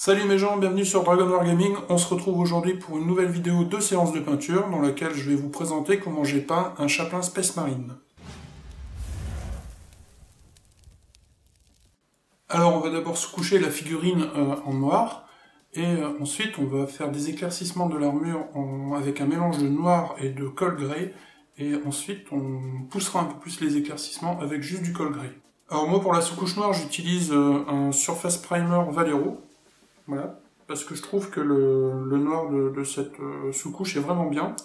Salut mes gens, bienvenue sur Dragon Wargaming. On se retrouve aujourd'hui pour une nouvelle vidéo de séance de peinture dans laquelle je vais vous présenter comment j'ai peint un Chaplain Space Marine. Alors on va d'abord se coucher la figurine en noir et ensuite on va faire des éclaircissements de l'armure avec un mélange de noir et de col grey et ensuite on poussera un peu plus les éclaircissements avec juste du col grey. Alors moi pour la sous-couche noire j'utilise un Surface Primer Vallejo, voilà, parce que je trouve que le noir de cette sous-couche est vraiment bien.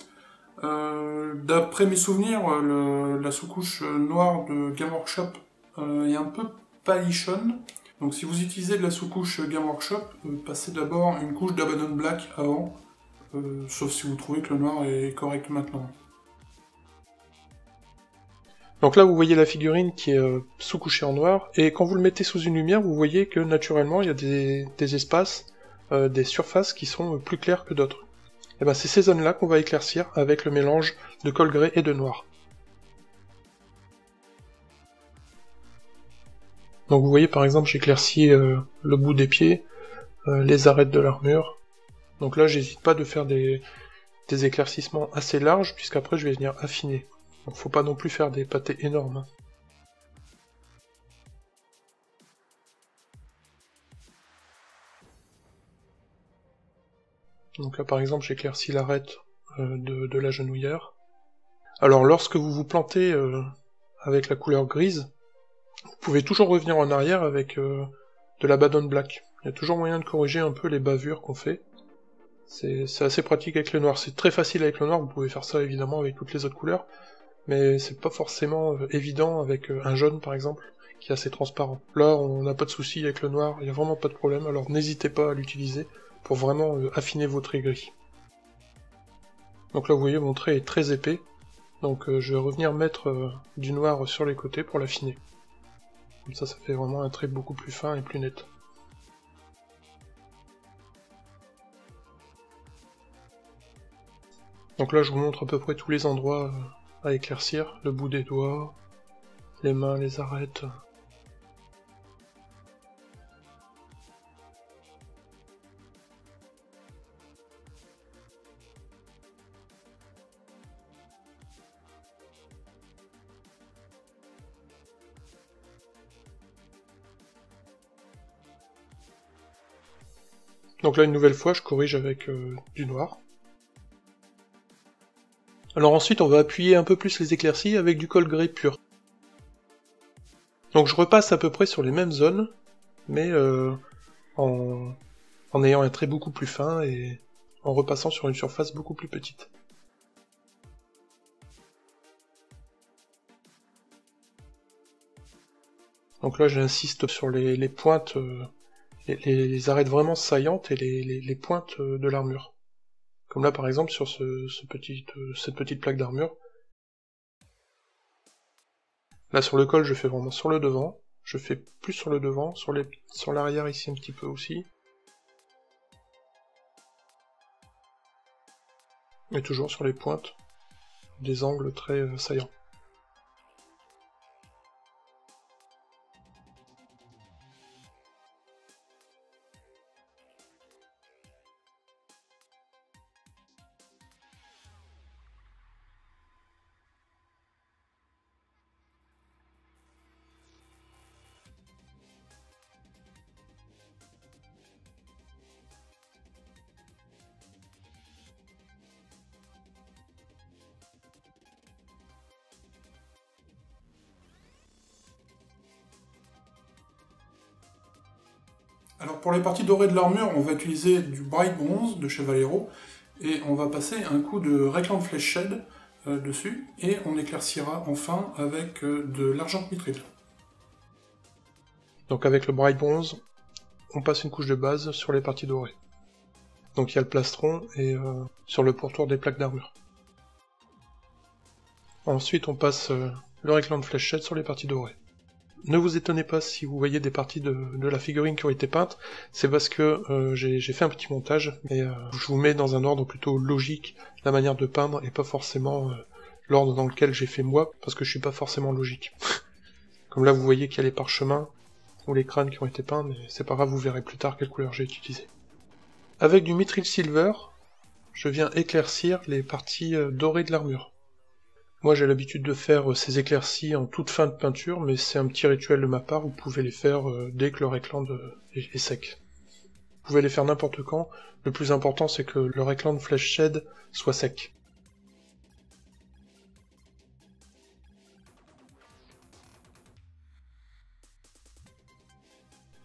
D'après mes souvenirs, la sous-couche noire de Game Workshop est un peu palichonne, donc si vous utilisez de la sous-couche Game Workshop, passez d'abord une couche d'Abaddon Black avant, sauf si vous trouvez que le noir est correct maintenant. Donc là vous voyez la figurine qui est sous-couchée en noir, et quand vous le mettez sous une lumière, vous voyez que naturellement il y a des espaces, des surfaces qui sont plus claires que d'autres. Et ben c'est ces zones là qu'on va éclaircir avec le mélange de col grey et de noir. Donc vous voyez par exemple j'éclaircis le bout des pieds, les arêtes de l'armure. Donc là j'hésite pas de faire des éclaircissements assez larges puisqu'après je vais venir affiner. Donc faut pas non plus faire des pâtés énormes. Donc là par exemple j'éclaircis l'arête de la genouillère. Alors lorsque vous vous plantez avec la couleur grise, vous pouvez toujours revenir en arrière avec de l'Abaddon Black. Il y a toujours moyen de corriger un peu les bavures qu'on fait. C'est assez pratique avec le noir, c'est très facile avec le noir, vous pouvez faire ça évidemment avec toutes les autres couleurs. Mais c'est pas forcément évident avec un jaune par exemple, qui est assez transparent. Là on n'a pas de souci avec le noir, il n'y a vraiment pas de problème, alors n'hésitez pas à l'utiliser pour vraiment affiner vos traits gris. Donc là vous voyez mon trait est très épais, donc je vais revenir mettre du noir sur les côtés pour l'affiner. Comme ça, ça fait vraiment un trait beaucoup plus fin et plus net. Donc là je vous montre à peu près tous les endroits à éclaircir, le bout des doigts, les mains, les arêtes. Donc là une nouvelle fois je corrige avec du noir. Alors ensuite on va appuyer un peu plus les éclaircies avec du col grey pur. Donc je repasse à peu près sur les mêmes zones, mais en ayant un trait beaucoup plus fin et en repassant sur une surface beaucoup plus petite. Donc là j'insiste sur les pointes, les arêtes vraiment saillantes et les pointes de l'armure. Comme là par exemple sur cette petite plaque d'armure. Là sur le col je fais vraiment sur le devant, je fais plus sur le devant, sur l'arrière ici un petit peu aussi. Et toujours sur les pointes, des angles très saillants. Alors pour les parties dorées de l'armure, on va utiliser du Bright Bronze de chez Vallejo et on va passer un coup de Reikland Fleshshade dessus et on éclaircira enfin avec de l'argent mithril. Donc avec le Bright Bronze, on passe une couche de base sur les parties dorées. Donc il y a le plastron et sur le pourtour des plaques d'armure. Ensuite on passe le Reikland Fleshshade sur les parties dorées. Ne vous étonnez pas si vous voyez des parties de la figurine qui ont été peintes, c'est parce que j'ai fait un petit montage, mais je vous mets dans un ordre plutôt logique la manière de peindre, et pas forcément l'ordre dans lequel j'ai fait moi, parce que je suis pas forcément logique. Comme là vous voyez qu'il y a les parchemins, ou les crânes qui ont été peints, mais c'est pas grave, vous verrez plus tard quelle couleur j'ai utilisée. Avec du Mithril Silver, je viens éclaircir les parties dorées de l'armure. Moi j'ai l'habitude de faire ces éclaircies en toute fin de peinture, mais c'est un petit rituel de ma part, vous pouvez les faire dès que le Reikland est sec. Vous pouvez les faire n'importe quand, le plus important c'est que le Reikland Fleshshade soit sec.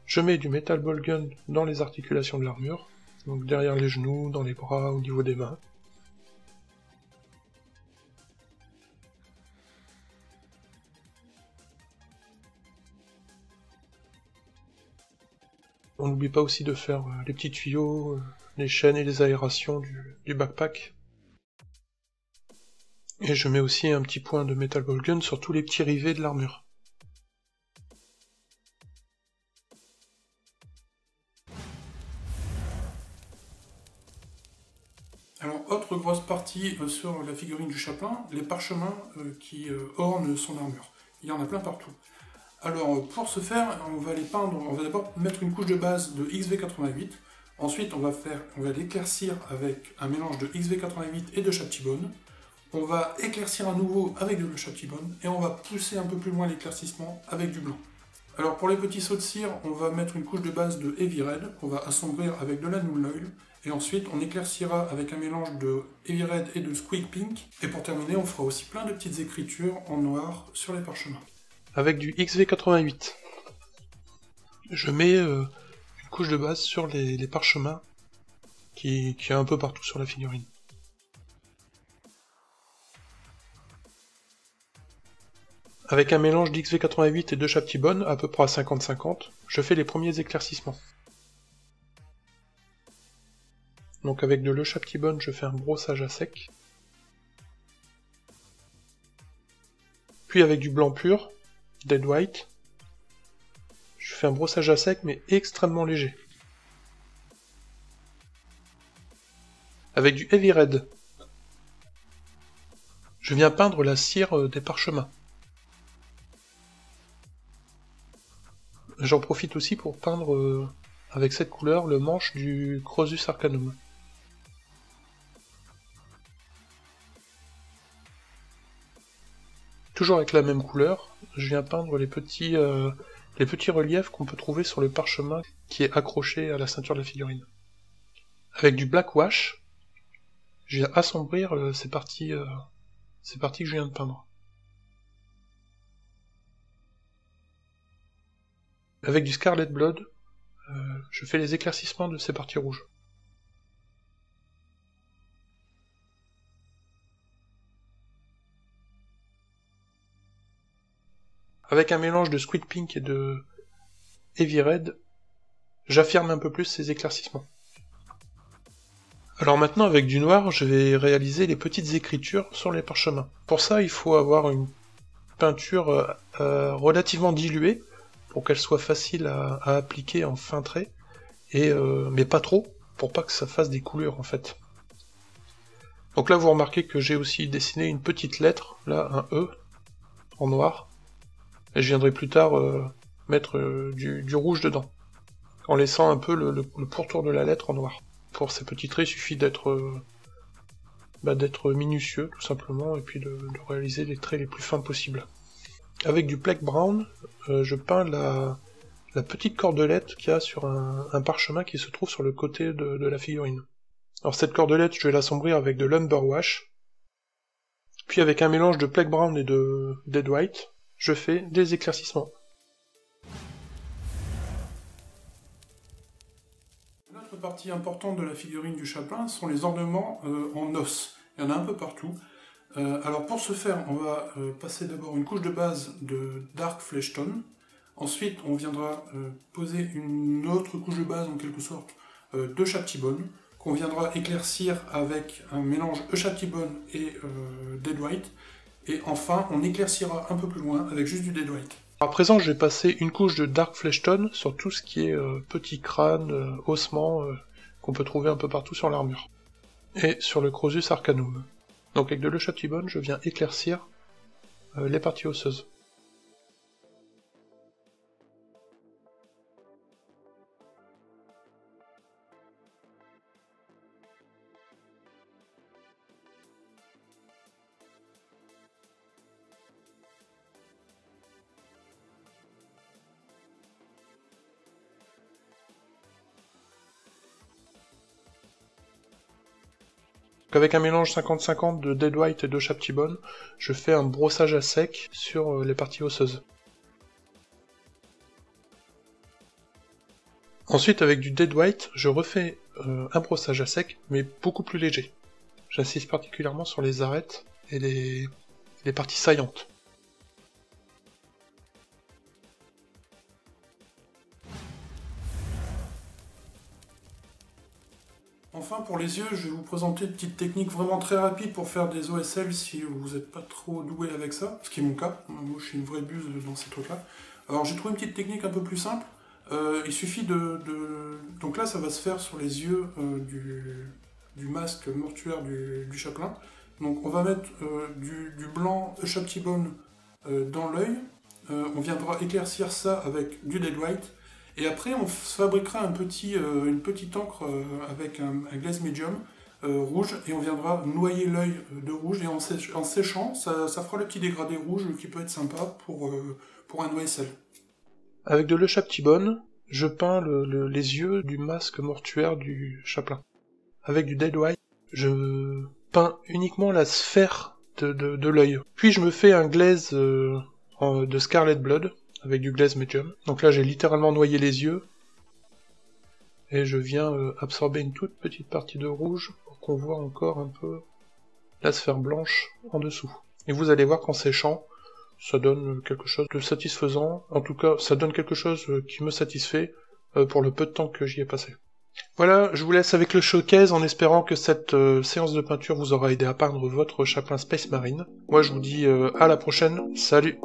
Je mets du Metal Balgun dans les articulations de l'armure, donc derrière les genoux, dans les bras, au niveau des mains. On n'oublie pas aussi de faire les petits tuyaux, les chaînes et les aérations du backpack. Et je mets aussi un petit point de Metal Golden sur tous les petits rivets de l'armure. Alors, autre grosse partie sur la figurine du Chaplain, les parchemins qui ornent son armure. Il y en a plein partout. Alors pour ce faire, on va les peindre, on va d'abord mettre une couche de base de XV88, ensuite on va l'éclaircir avec un mélange de XV88 et de Ushabti Bone, on va éclaircir à nouveau avec de Ushabti Bone, et on va pousser un peu plus loin l'éclaircissement avec du blanc. Alors pour les petits sauts de cire, on va mettre une couche de base de Heavy Red, on va assombrir avec de la Null Oil, et ensuite on éclaircira avec un mélange de Heavy Red et de Squig Pink, et pour terminer on fera aussi plein de petites écritures en noir sur les parchemins. Avec du XV88, je mets une couche de base sur les parchemins qui est un peu partout sur la figurine. Avec un mélange d'XV88 et de Ushabti Bone, à peu près à 50-50, je fais les premiers éclaircissements. Donc avec de l'Ushabti Bone, je fais un brossage à sec. Puis avec du blanc pur, Dead White, je fais un brossage à sec mais extrêmement léger. Avec du Heavy Red, je viens peindre la cire des parchemins. J'en profite aussi pour peindre avec cette couleur le manche du Croesus Arcanum. Toujours avec la même couleur, je viens peindre les petits reliefs qu'on peut trouver sur le parchemin qui est accroché à la ceinture de la figurine. Avec du Black Wash, je viens assombrir ces parties que je viens de peindre. Avec du Scarlet Blood, je fais les éclaircissements de ces parties rouges. Avec un mélange de Squig Pink et de Heavy Red, j'affirme un peu plus ces éclaircissements. Alors maintenant, avec du noir, je vais réaliser les petites écritures sur les parchemins. Pour ça, il faut avoir une peinture relativement diluée, pour qu'elle soit facile à appliquer en fin trait, et, mais pas trop, pour pas que ça fasse des coulures en fait. Donc là, vous remarquez que j'ai aussi dessiné une petite lettre, là, un E, en noir. Et je viendrai plus tard mettre du rouge dedans, en laissant un peu le pourtour de la lettre en noir. Pour ces petits traits, il suffit d'être d'être minutieux, tout simplement, et puis de réaliser les traits les plus fins possibles. Avec du Black Brown, je peins la petite cordelette qu'il y a sur un parchemin qui se trouve sur le côté de la figurine. Alors cette cordelette, je vais l'assombrir avec de l'Umber Wash, puis avec un mélange de Black Brown et de Dead White, je fais des éclaircissements. L'autre partie importante de la figurine du Chaplain sont les ornements en os. Il y en a un peu partout. Alors pour ce faire, on va passer d'abord une couche de base de Dark Flesh Tone. Ensuite, on viendra poser une autre couche de base, en quelque sorte, de Ushabti Bone, qu'on viendra éclaircir avec un mélange Ushabti Bone et Dead White. Et enfin, on éclaircira un peu plus loin avec juste du Dead White. À présent, je vais passer une couche de Dark Flesh Tone sur tout ce qui est petit crâne, ossement, qu'on peut trouver un peu partout sur l'armure. Et sur le Croesus Arcanum. Donc avec de l'Ushabti Bone, je viens éclaircir les parties osseuses. Donc avec un mélange 50-50 de Dead White et de Ushabti Bone, je fais un brossage à sec sur les parties osseuses. Ensuite, avec du Dead White, je refais un brossage à sec, mais beaucoup plus léger. J'insiste particulièrement sur les arêtes et les parties saillantes. Enfin, pour les yeux, je vais vous présenter une petite technique vraiment très rapide pour faire des OSL si vous n'êtes pas trop doué avec ça, ce qui est mon cas. Moi, je suis une vraie buse dans ces trucs-là. Alors, j'ai trouvé une petite technique un peu plus simple. Il suffit Donc là, ça va se faire sur les yeux du masque mortuaire du chaplain. Donc, on va mettre du blanc Ushabti Bone dans l'œil. On viendra éclaircir ça avec du Dead White. Et après, on fabriquera une petite encre avec un glaze medium rouge, et on viendra noyer l'œil de rouge, et en séchant, ça fera le petit dégradé rouge qui peut être sympa pour un OSL. Avec de l'Ushabti Bone, je peins les yeux du masque mortuaire du chaplain. Avec du Dead White, je peins uniquement la sphère de l'œil. Puis je me fais un glaze de Scarlet Blood, avec du glaze medium. Donc là j'ai littéralement noyé les yeux et je viens absorber une toute petite partie de rouge pour qu'on voit encore un peu la sphère blanche en dessous. Et vous allez voir qu'en séchant, ça donne quelque chose de satisfaisant. En tout cas, ça donne quelque chose qui me satisfait pour le peu de temps que j'y ai passé. Voilà, je vous laisse avec le showcase en espérant que cette séance de peinture vous aura aidé à peindre votre Chaplain Space Marine. Moi je vous dis à la prochaine, salut!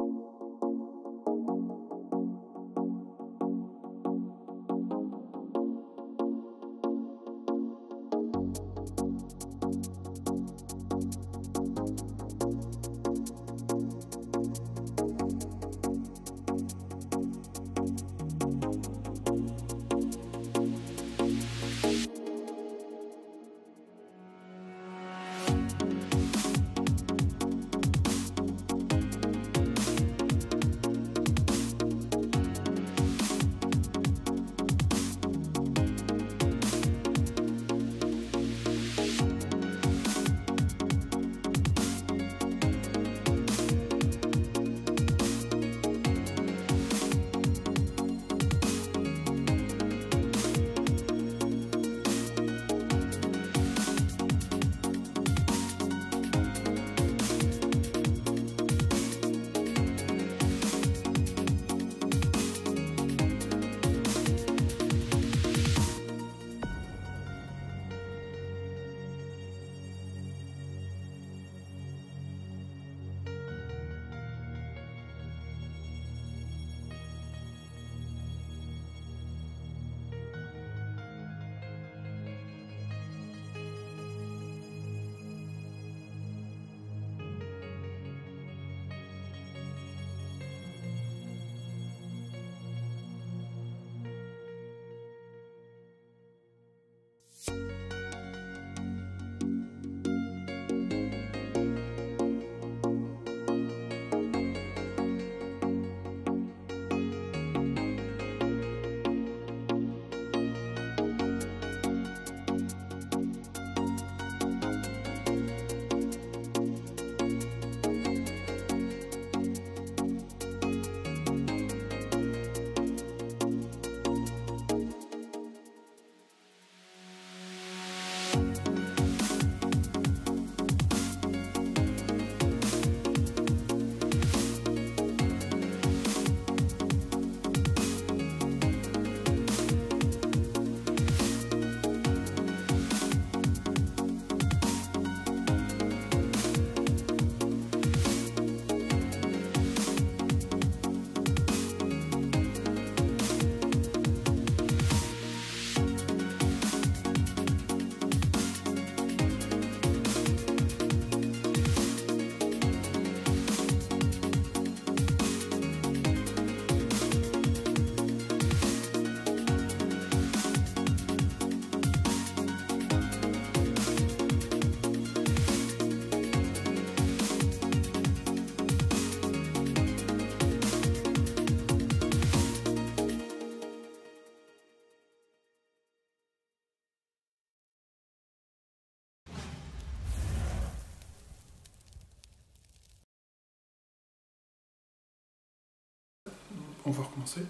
on va recommencer.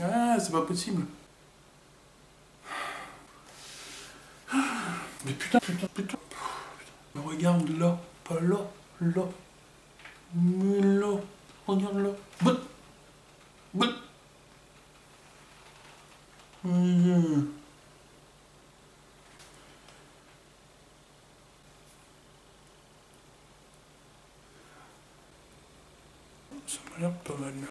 Ah, c'est pas possible. Mais putain. Regarde là, pas là, là. Mais là, regarde là. Bon. Ça m'a l'air pas mal.